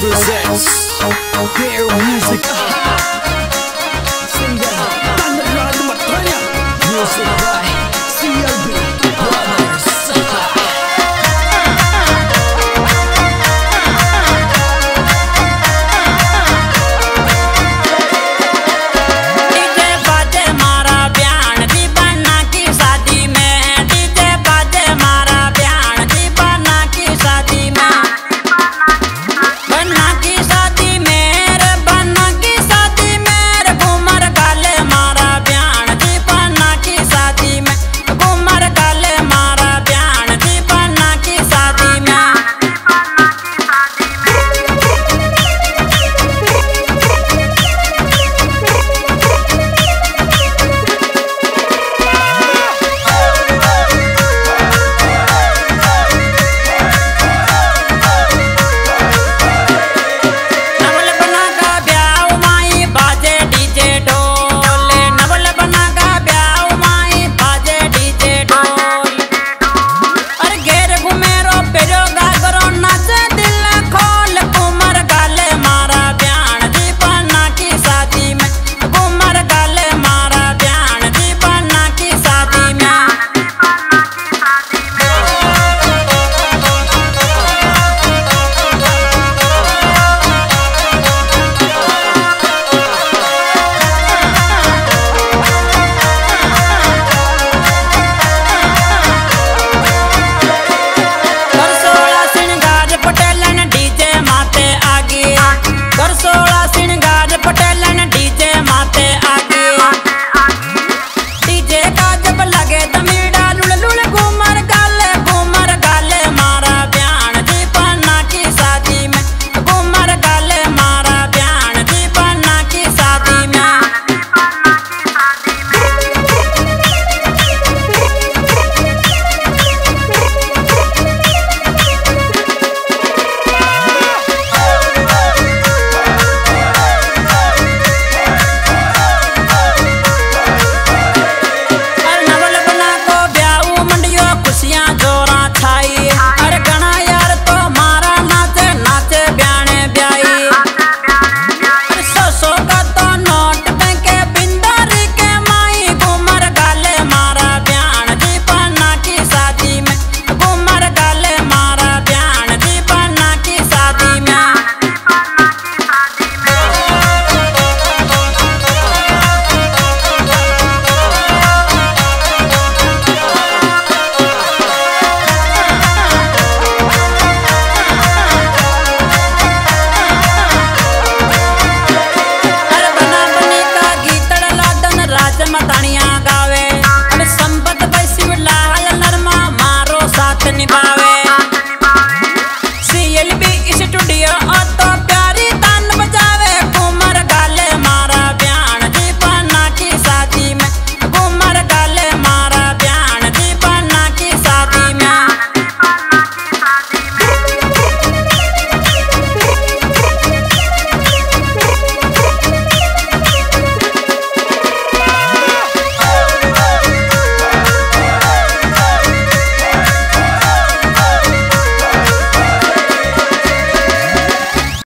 presents their music.